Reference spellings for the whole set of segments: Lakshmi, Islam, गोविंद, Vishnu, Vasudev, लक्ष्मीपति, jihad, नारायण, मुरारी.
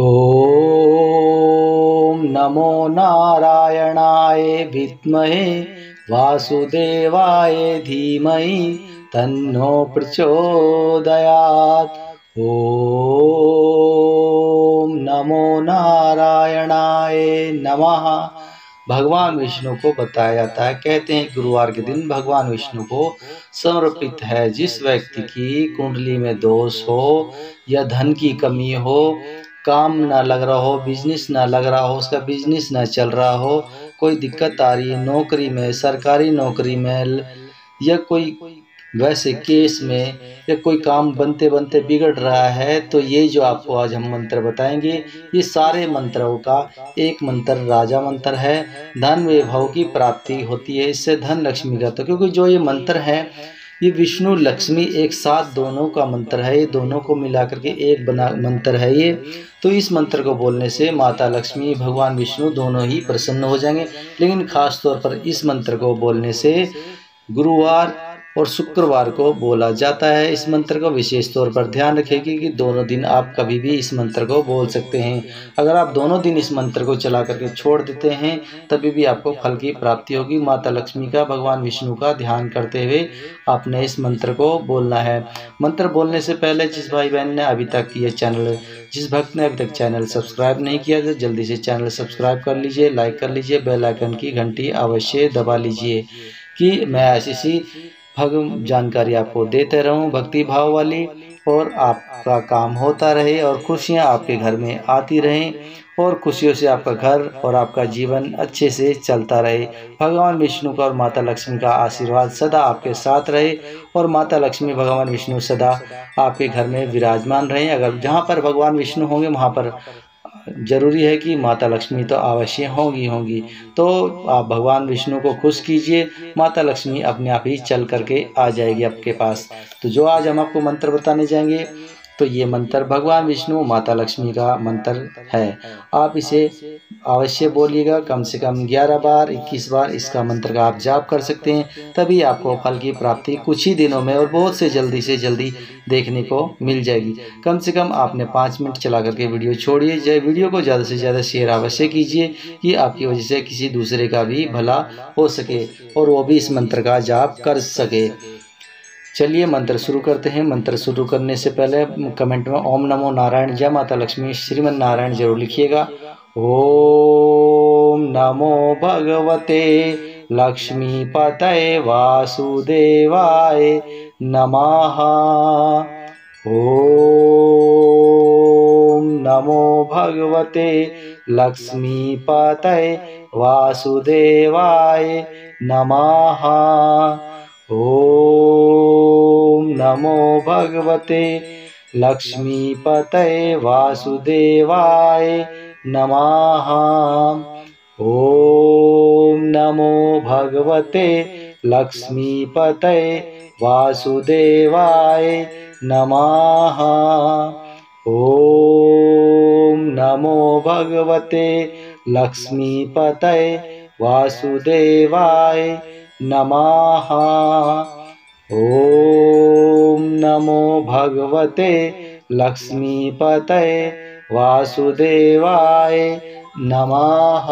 ओम नमो नारायणाय विद्महे वासुदेवाय धीमहि तन्नो प्रचोदयात्। ओम नमो नारायणाय नमः। भगवान विष्णु को बताया जाता है, कहते हैं गुरुवार के दिन भगवान विष्णु को समर्पित है। जिस व्यक्ति की कुंडली में दोष हो या धन की कमी हो, काम ना लग रहा हो, बिजनेस ना लग रहा हो, उसका बिजनेस ना चल रहा हो, कोई दिक्कत आ रही है नौकरी में, सरकारी नौकरी में, या कोई वैसे केस में, या कोई काम बनते बनते बिगड़ रहा है, तो ये जो आपको आज हम मंत्र बताएंगे, ये सारे मंत्रों का एक मंत्र राजा मंत्र है। धन वैभव की प्राप्ति होती है इससे, धन लक्ष्मी का। तो क्योंकि जो ये मंत्र है, ये विष्णु लक्ष्मी एक साथ दोनों का मंत्र है, ये दोनों को मिला करके एक बना मंत्र है ये। तो इस मंत्र को बोलने से माता लक्ष्मी, भगवान विष्णु दोनों ही प्रसन्न हो जाएंगे। लेकिन खास तौर पर इस मंत्र को बोलने से गुरुवार और शुक्रवार को बोला जाता है। इस मंत्र को विशेष तौर पर ध्यान रखेगी कि दोनों दिन आप कभी भी इस मंत्र को बोल सकते हैं। अगर आप दोनों दिन इस मंत्र को चला करके छोड़ देते हैं, तभी भी आपको फल की प्राप्ति होगी। माता लक्ष्मी का, भगवान विष्णु का ध्यान करते हुए आपने इस मंत्र को बोलना है। मंत्र बोलने से पहले जिस भाई बहन ने अभी तक ये चैनल, जिस भक्त ने अभी तक चैनल सब्सक्राइब नहीं किया, तो जल्दी से चैनल सब्सक्राइब कर लीजिए, लाइक कर लीजिए, बेल आइकन की घंटी अवश्य दबा लीजिए कि मैं ऐसी भगवान जानकारी आपको देते रहूं, भक्ति भाव वाली, और आपका काम होता रहे और खुशियां आपके घर में आती रहें, और खुशियों से आपका घर और आपका जीवन अच्छे से चलता रहे। भगवान विष्णु का और माता लक्ष्मी का आशीर्वाद सदा आपके साथ रहे, और माता लक्ष्मी, भगवान विष्णु सदा आपके घर में विराजमान रहें। अगर जहां पर भगवान विष्णु होंगे, वहां पर जरूरी है कि माता लक्ष्मी तो अवश्य होंगी। तो आप भगवान विष्णु को खुश कीजिए, माता लक्ष्मी अपने आप ही चल करके आ जाएगी आपके पास। तो जो आज हम आपको मंत्र बताने जाएंगे, तो ये मंत्र भगवान विष्णु माता लक्ष्मी का मंत्र है। आप इसे अवश्य बोलिएगा, कम से कम 11 बार 21 बार इसका मंत्र का आप जाप कर सकते हैं, तभी आपको फल की प्राप्ति कुछ ही दिनों में और बहुत से जल्दी देखने को मिल जाएगी। कम से कम आपने 5 मिनट चला करके वीडियो छोड़िए। जय वीडियो को ज़्यादा से ज़्यादा शेयर अवश्य कीजिए कि आपकी वजह से किसी दूसरे का भी भला हो सके और वो भी इस मंत्र का जाप कर सके। चलिए मंत्र शुरू करते हैं। मंत्र शुरू करने से पहले कमेंट में ओम नमो नारायण, जय माता लक्ष्मी, श्रीमन नारायण जरूर लिखिएगा। ओम नमो भगवते लक्ष्मी पतये वासुदेवाय नमः। ओम नमो भगवते लक्ष्मी पतये वासुदेवाय नमः। ओम नमो भगवते लक्ष्मीपतये वासुदेवाय नमः। ओम नमो भगवते लक्ष्मीपतये वासुदेवाय नमः। ओम नमो भगवते लक्ष्मीपतये वासुदेवाय नमः। ओम नमो भगवते लक्ष्मीपतये वासुदेवाय नमः।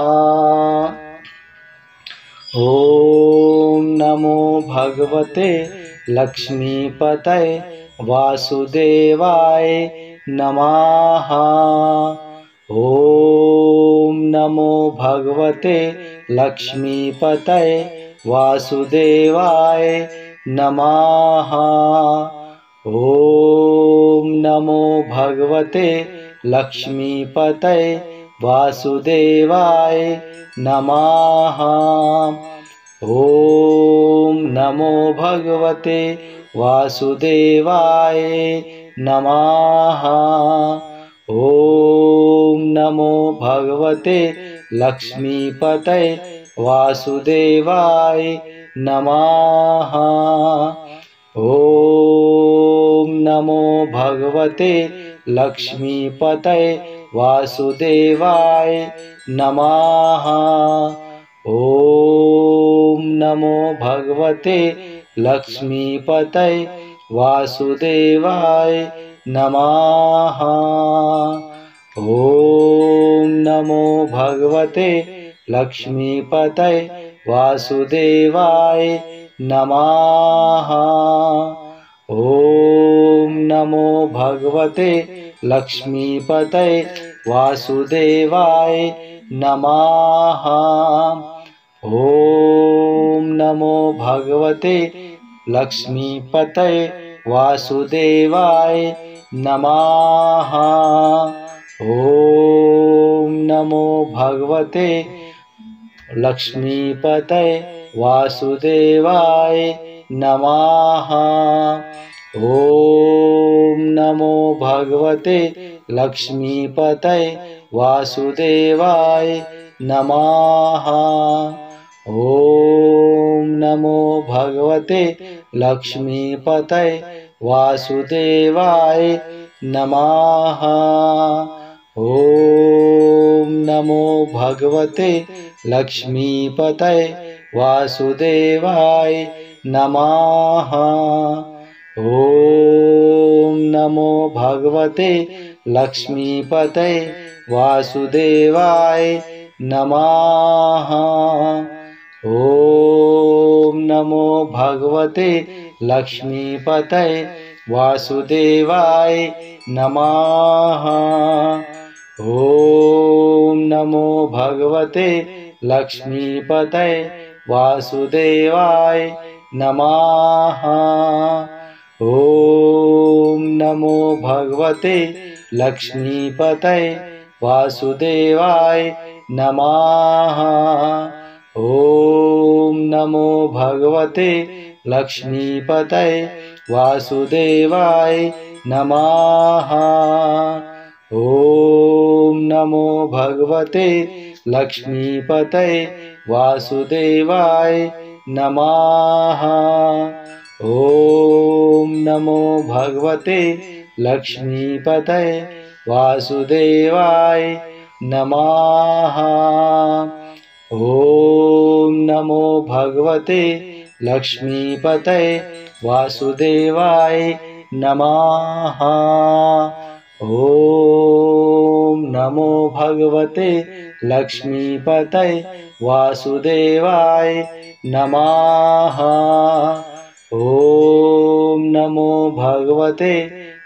ओम नमो भगवते लक्ष्मीपतये वासुदेवाय नमः। ओम नमो भगवते लक्ष्मीपतये वासुदेवाय नमः। ओम नमो भगवते लक्ष्मीपतये वासुदेवाय नमः। ओम नमो भगवते वासुदेवाय नमः। ओम नमो भगवते लक्ष्मीपतये वासुदेवाय नमः। ओम नमो भगवते लक्ष्मीपतये वासुदेवाय नमः। ओम नमो भगवते लक्ष्मीपतये वासुदेवाय नमः। ओम नमो भगवते लक्ष्मीपतये वासुदेवाय नमः। ओम नमो भगवते लक्ष्मीपतये वासुदेवाय नमः। ओम नमो भगवते लक्ष्मीपतये वासुदेवाय नमः। ओम नमो भगवते लक्ष्मीपतये वासुदेवाय नमः। ओम नमो भगवते लक्ष्मीपतये वासुदेवाय नमः। ओम नमो भगवते लक्ष्मीपतये वासुदेवाय नमः। ओम नमो भगवते लक्ष्मीपतये वासुदेवाय नमः। ओम नमो भगवते लक्ष्मीपतये वासुदेवाय नमः। ओम नमो भगवते लक्ष्मीपतये वासुदेवाय नमः। ओम नमो भगवते लक्ष्मीपतये वासुदेवाय नमः। ओम नमो भगवते लक्ष्मीपतये वासुदेवाय नमः। ओम नमो भगवते लक्ष्मीपतये वासुदेवाय नमः। ओम नमो भगवते लक्ष्मीपतये वासुदेवाय नमः। ओम नमो भगवते लक्ष्मीपतये वासुदेवाय नमः। ओम नमो भगवते लक्ष्मीपतये वासुदेवाय नमः। ओम नमो भगवते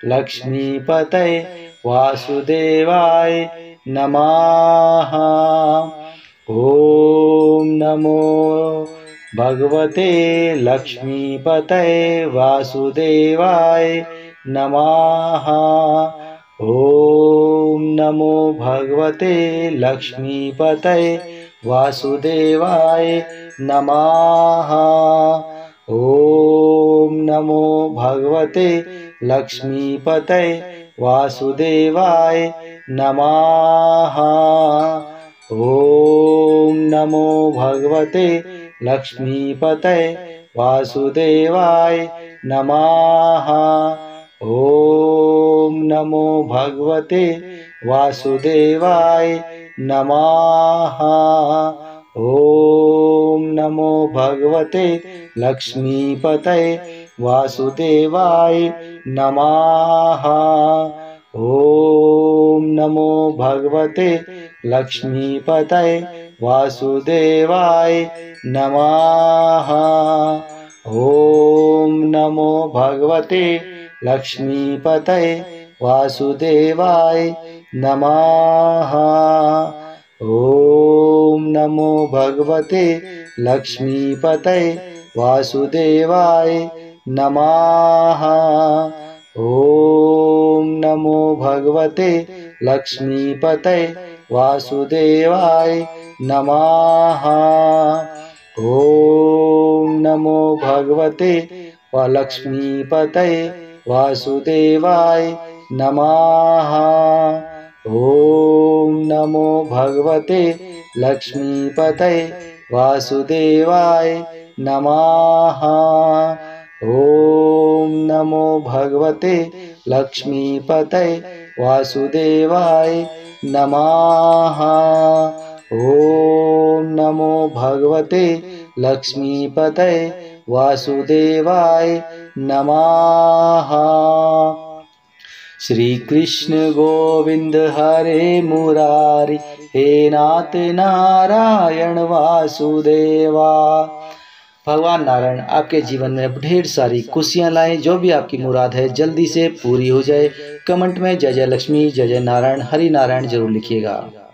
लक्ष्मीपतये वासुदेवाय नमः। ओम नमो भगवते लक्ष्मीपतये वासुदेवाय नमः। ओम नमो भगवते लक्ष्मीपतये वासुदेवाय नमः। ओम नमो भगवते लक्ष्मीपतये वासुदेवाय नमः। ओम नमो भगवते लक्ष्मीपतये वासुदेवाय नमः। ओम नमो भगवते लक्ष्मीपतये वासुदेवाय नमः। ओम नमो भगवते वासुदेवाय नमः। ओम नमो भगवते लक्ष्मीपतये वासुदेवाय नमः। ओम नमो भगवते लक्ष्मीपतये वासुदेवाय नमः। ओम नमो भगवते लक्ष्मीपतये वासुदेवाय नमः। ओम नमो भगवते लक्ष्मीपतये वासुदेवाय नमः। ओम नमो भगवते लक्ष्मीपतये वासुदेवाय नमः। ओम नमो भगवते लक्ष्मीपतये वासुदेवाय नमः। ओम नमो भगवते लक्ष्मीपतये वासुदेवाय नमः। ओम नमो भगवते लक्ष्मीपतये वासुदेवाय नमः। ओम नमो भगवते लक्ष्मीपतये वासुदेवाय नमः। श्री कृष्ण गोविंद हरे मुरारी, हे नाथ नारायण वासुदेवा। भगवान नारायण आपके जीवन में ढेर सारी खुशियाँ लाएं, जो भी आपकी मुराद है जल्दी से पूरी हो जाए। कमेंट में जय जय लक्ष्मी, जय जय नारायण, हरि नारायण जरूर लिखिएगा।